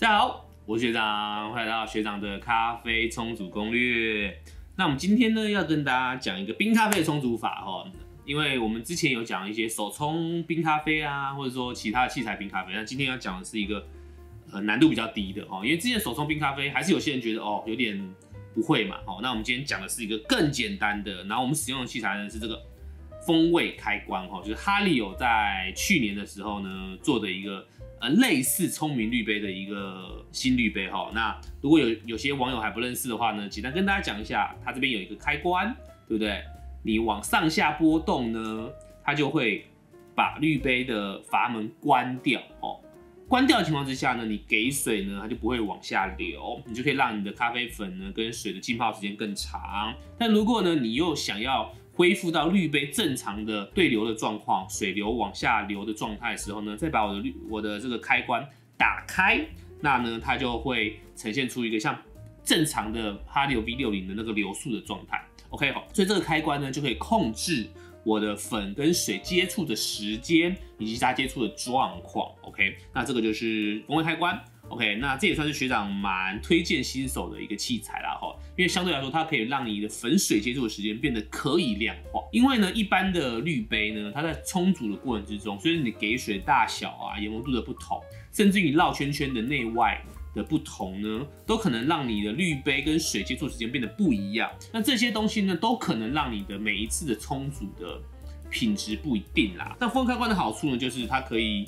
大家好，我是学长，欢迎来到学长的咖啡冲煮攻略。那我们今天呢，要跟大家讲一个冰咖啡的冲煮法哦，因为我们之前有讲一些手冲冰咖啡啊，或者说其他的器材冰咖啡，那今天要讲的是一个难度比较低的哦，因为之前手冲冰咖啡还是有些人觉得哦有点不会嘛哦，那我们今天讲的是一个更简单的，然后我们使用的器材呢是这个风味开关哦，就是哈利有在去年的时候呢做的一个。类似聪明滤杯的一个新滤杯哈，那如果有些网友还不认识的话呢，简单跟大家讲一下，它这边有一个开关，对不对？你往上下波动呢，它就会把滤杯的阀门关掉哦。关掉的情况之下呢，你给水呢，它就不会往下流，你就可以让你的咖啡粉呢跟水的浸泡时间更长。但如果呢，你又想要恢复到滤杯正常的对流的状况，水流往下流的状态的时候呢，再把我的这个开关打开，那呢它就会呈现出一个像正常的哈利 V60 的那个流速的状态。OK 好，所以这个开关呢就可以控制我的粉跟水接触的时间以及它接触的状况。OK， 那这个就是风味开关。OK， 那这也算是学长蛮推荐新手的一个器材啦哈，因为相对来说它可以让你的粉水接触的时间变得可以量化。因为呢，一般的滤杯呢，它在冲煮的过程之中，随着你给水大小啊、研磨度的不同，甚至于绕圈圈的内外的不同呢，都可能让你的滤杯跟水接触时间变得不一样。那这些东西呢，都可能让你的每一次的冲煮的品质不一定啦。那风味开关的好处呢，就是它可以。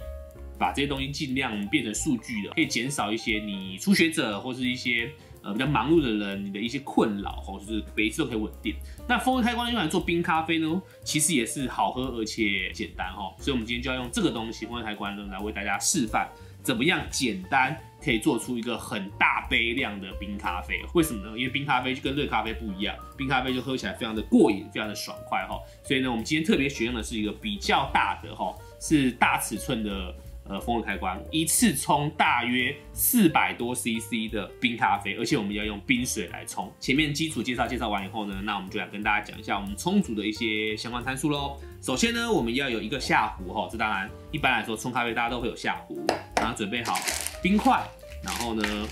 把这些东西尽量变成数据的，可以减少一些你初学者或是一些比较忙碌的人你的一些困扰哦，就是每一次都可以稳定。那风味开关用来做冰咖啡呢，其实也是好喝而且简单哦，所以我们今天就要用这个东西风味开关呢来为大家示范怎么样简单可以做出一个很大杯量的冰咖啡。为什么呢？因为冰咖啡就跟热咖啡不一样，冰咖啡就喝起来非常的过瘾，非常的爽快哦。所以呢，我们今天特别选用的是一个比较大的哦，是大尺寸的。风味开关一次冲大约400多 CC 的冰咖啡，而且我们要用冰水来冲。前面基础介绍完以后呢，那我们就来跟大家讲一下我们冲煮的一些相关参数喽。首先呢，我们要有一个下壶哈，这当然一般来说冲咖啡大家都会有下壶，然后准备好冰块，然后呢，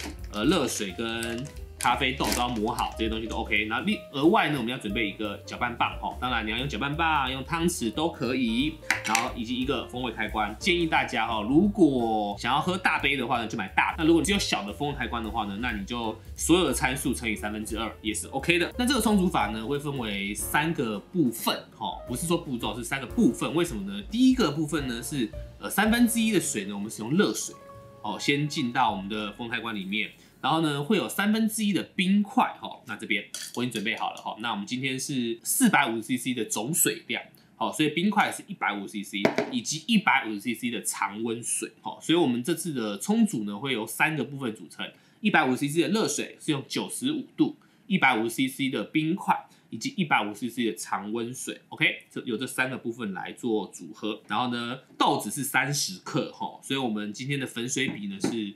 热水跟咖啡豆都要磨好，这些东西都 OK。然后额外呢，我们要准备一个搅拌棒哦，当然你要用搅拌棒、用汤匙都可以。然后以及一个风味开关，建议大家哈，如果想要喝大杯的话呢，就买大。那如果只有小的风味开关的话呢，那你就所有的参数乘以2/3也是 OK 的。那这个冲煮法呢，会分为3个部分哈，不是说步骤，是3个部分。为什么呢？第一个部分呢是1/3的水呢，我们使用热水哦，先进到我们的风味开关里面。然后呢，会有1/3的冰块哈，那这边我已经准备好了哈。那我们今天是450 CC 的总水量，好，所以冰块是 150 CC 以及 150 CC 的常温水，好，所以我们这次的冲煮呢会由3个部分组成。150 CC 的热水是用95度， 150 CC 的冰块以及 150 CC 的常温水 ，OK， 有这3个部分来做组合。然后呢，豆子是30克哈，所以我们今天的粉水比呢是。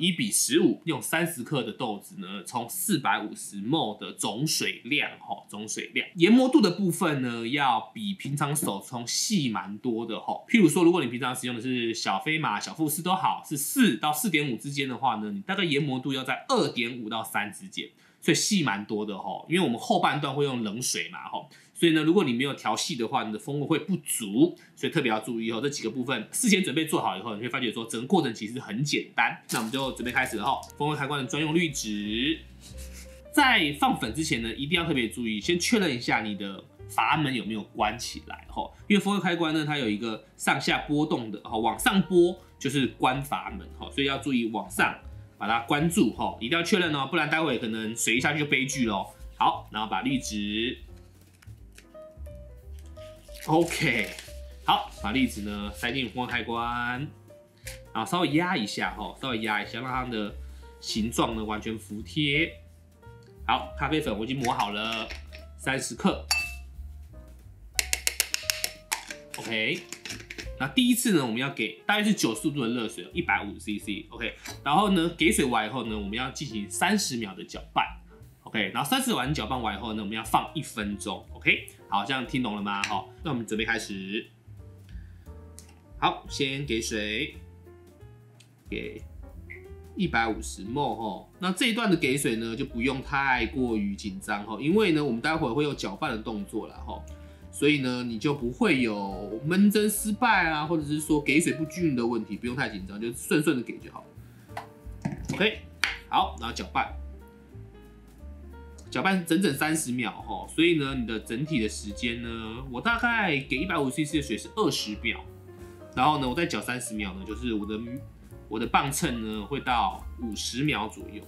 1:15，用30克的豆子呢，从450ml 的总水量哈，总水量。研磨度的部分呢，要比平常手冲细蛮多的哈。譬如说，如果你平常使用的是小飞马、小富士都好，是4到4.5之间的话呢，你大概研磨度要在2.5到3之间，所以细蛮多的哈。因为我们后半段会用冷水嘛哈。所以呢，如果你没有调细的话，你的风味会不足，所以特别要注意哦。这几个部分事前准备做好以后，你会发觉说整个过程其实很简单。那我们就准备开始了哈。风味开关的专用滤纸，在放粉之前呢，一定要特别注意，先确认一下你的阀门有没有关起来哈。因为风味开关呢，它有一个上下波动的哈，往上拨就是关阀门哈，所以要注意往上把它关住哈，一定要确认哦，不然待会可能水一下去就悲剧喽。好，然后把滤纸。OK， 好，把滤纸呢塞进风味开关，然后稍微压一下哈，稍微压一下，让它的形状呢完全服帖。好，咖啡粉我已经磨好了30克。OK， 那第一次呢，我们要给大约是90度的热水，150 CC。OK， 然后呢给水完以后呢，我们要进行30秒的搅拌。OK， 然后30秒搅拌完以后呢，我们要放1分钟。OK。好，这样听懂了吗？好，那我们准备开始。好，先给水，给 150ml 哈。那这一段的给水呢，就不用太过于紧张哈，因为呢，我们待会会有搅拌的动作啦哈，所以呢，你就不会有闷蒸失败啊，或者是说给水不均匀的问题，不用太紧张，就顺顺的给就好了。OK， 好，然后搅拌。 搅拌整整30秒哈，所以呢，你的整体的时间呢，我大概给150cc 的水是20秒，然后呢，我再搅30秒呢，就是我的磅秤呢会到50秒左右。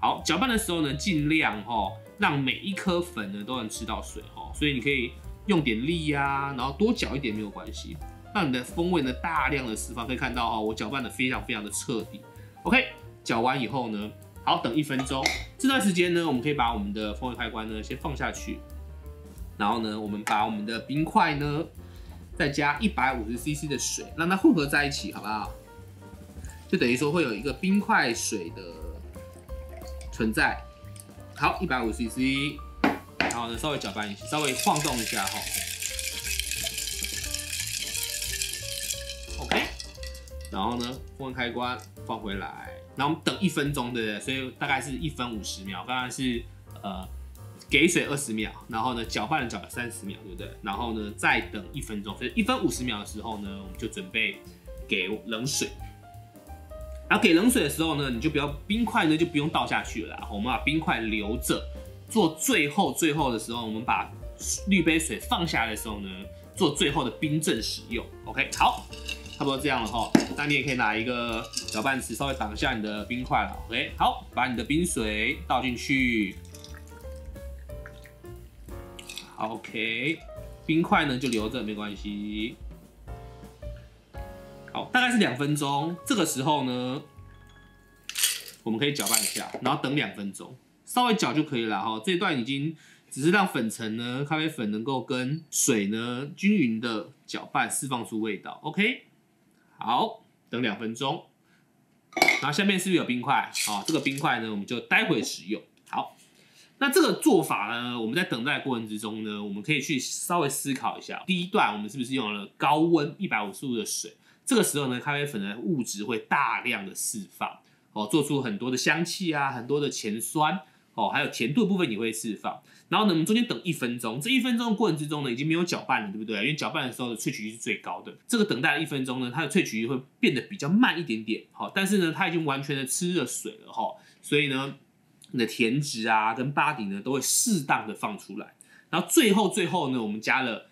好，搅拌的时候呢，尽量哈让每一颗粉呢都能吃到水哈，所以你可以用点力啊，然后多搅一点没有关系，让你的风味呢大量的释放。可以看到哈，我搅拌的非常非常的彻底。OK， 搅完以后呢。 好，等1分钟。这段时间呢，我们可以把我们的风味开关呢先放下去，然后呢，我们把我们的冰块呢再加150cc 的水，让它混合在一起，好不好？就等于说会有一个冰块水的存在。好，150cc， 然后呢稍微搅拌一下，稍微晃动一下哈。OK， 然后呢，风味开关放回来。 然后我们等1分钟，对不对？所以大概是1分50秒，刚刚是给水20秒，然后呢搅拌了搅了30秒，对不对？然后呢再等1分钟，所以1分50秒的时候呢，我们就准备给冷水。然后给冷水的时候呢，你就不要冰块呢就不用倒下去了啦，我们把冰块留着，做最后的时候，我们把滤杯水放下来的时候呢，做最后的冰镇使用。OK， 好。 差不多这样了哈，那你也可以拿一个搅拌匙稍微挡一下你的冰块了。OK， 好，把你的冰水倒进去。OK， 冰块呢就留着没关系。好，大概是2分钟，这个时候呢，我们可以搅拌一下，然后等2分钟，稍微搅就可以了哈。这一段已经只是让粉尘呢，咖啡粉能够跟水呢均匀的搅拌，释放出味道。OK。 好，等2分钟，然后下面是不是有冰块？好，这个冰块呢，我们就待会使用。好，那这个做法呢，我们在等待的过程之中呢，我们可以去稍微思考一下。第一段我们是不是用了高温150度的水？这个时候呢，咖啡粉的物质会大量的释放，哦，做出很多的香气啊，很多的前酸，哦，还有甜度的部分也会释放。然后呢，我们中间等1分钟，这1分钟的过程之中呢，已经没有搅拌了，对不对？因为搅拌的时候的萃取率是最高的。这个等待了1分钟呢，它的萃取率会变得比较慢一点点，好，但是呢，它已经完全的吃了水了哈，所以呢，你的甜质啊跟body呢都会适当的放出来。然后最后呢，我们加了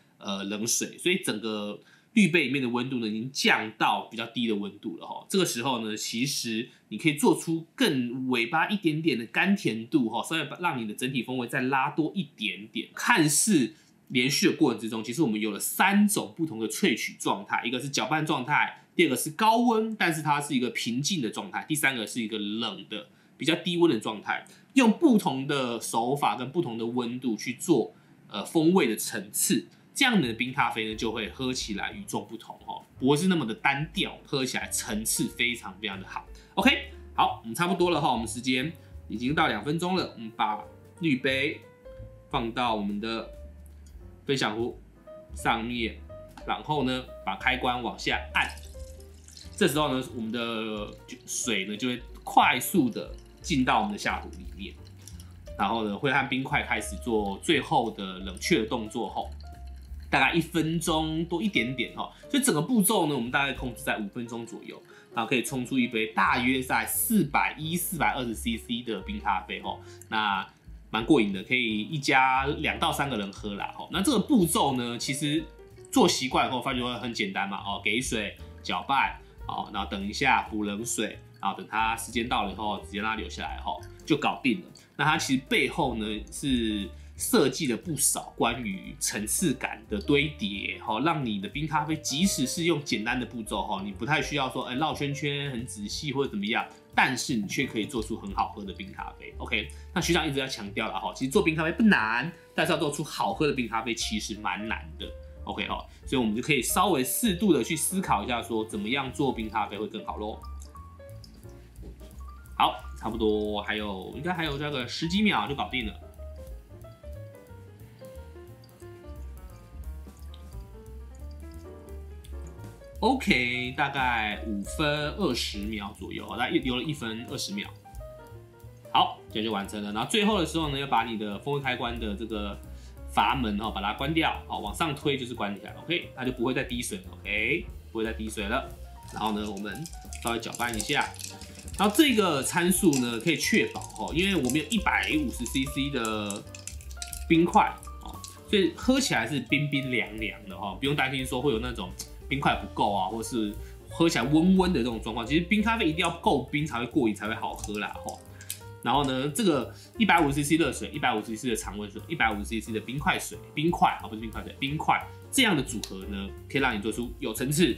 冷水，所以整个滤杯里面的温度呢已经降到比较低的温度了哈。这个时候呢，其实你可以做出更尾巴一点点的甘甜度哈，稍微让你的整体风味再拉多一点点。看似连续的过程之中，其实我们有了3种不同的萃取状态，一个是搅拌状态，第二个是高温，但是它是一个平静的状态，第三个是一个冷的比较低温的状态。用不同的手法跟不同的温度去做风味的层次。 这样的冰咖啡呢，就会喝起来与众不同哦，不会是那么的单调，喝起来层次非常非常的好。OK， 好，我们差不多了哈，我们时间已经到2分钟了，我们把滤杯放到我们的分享壶上面，然后呢，把开关往下按，这时候呢，我们的水呢就会快速的进到我们的下壶里面，然后呢，会和冰块开始做最后的冷却动作后。 大概1分钟多一点点哈，所以整个步骤呢，我们大概控制在5分钟左右，然后可以冲出一杯大约在410、420cc 的冰咖啡哈，那蛮过瘾的，可以一家2到3个人喝啦哈。那这个步骤呢，其实做习惯后发觉很简单嘛哦，给水、搅拌，哦，然后等一下补冷水，然后等它时间到了以后，直接让它留下来哈，就搞定了。那它其实背后呢是。 设计了不少关于层次感的堆叠，哈，让你的冰咖啡即使是用简单的步骤，哈，你不太需要说，绕圈圈很仔细或者怎么样，但是你却可以做出很好喝的冰咖啡。OK， 那学长一直在强调了，哈，其实做冰咖啡不难，但是要做出好喝的冰咖啡其实蛮难的。OK， 哈，所以我们就可以稍微适度的去思考一下，说怎么样做冰咖啡会更好咯。好，差不多还有应该还有这个10几秒就搞定了。OK， 大概5分20秒左右，大概留了1分20秒。好，这就完成了。然后最后的时候呢，要把你的风开关的这个阀门哦，把它关掉，好，往上推就是关起来 ，OK， 它就不会再滴水 ，OK， 不会再滴水了。然后呢，我们稍微搅拌一下。 然后这个参数呢，可以确保哦，因为我们有150 CC 的冰块哦，所以喝起来是冰冰凉凉的哦，不用担心说会有那种冰块不够啊，或是喝起来温温的这种状况。其实冰咖啡一定要够冰才会过瘾，才会好喝啦哦。然后呢，这个150 CC 热水、150 CC 的常温水、150 CC 的冰块水、冰块啊、哦、不是冰块水，冰块这样的组合呢，可以让你做出有层次、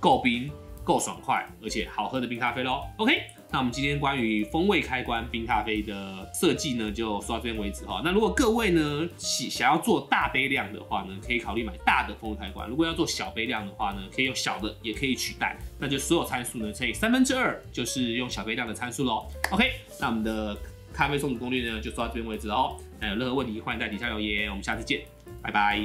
够冰、够爽快，而且好喝的冰咖啡咯。OK。 那我们今天关于风味开关冰咖啡的设计呢，就说到这边为止哈。那如果各位呢想要做大杯量的话呢，可以考虑买大的风味开关；如果要做小杯量的话呢，可以用小的也可以取代。那就所有参数呢乘以2/3，就是用小杯量的参数咯。OK， 那我们的咖啡冲煮攻略呢就说到这边为止哦。那有任何问题欢迎在底下留言，我们下次见，拜拜。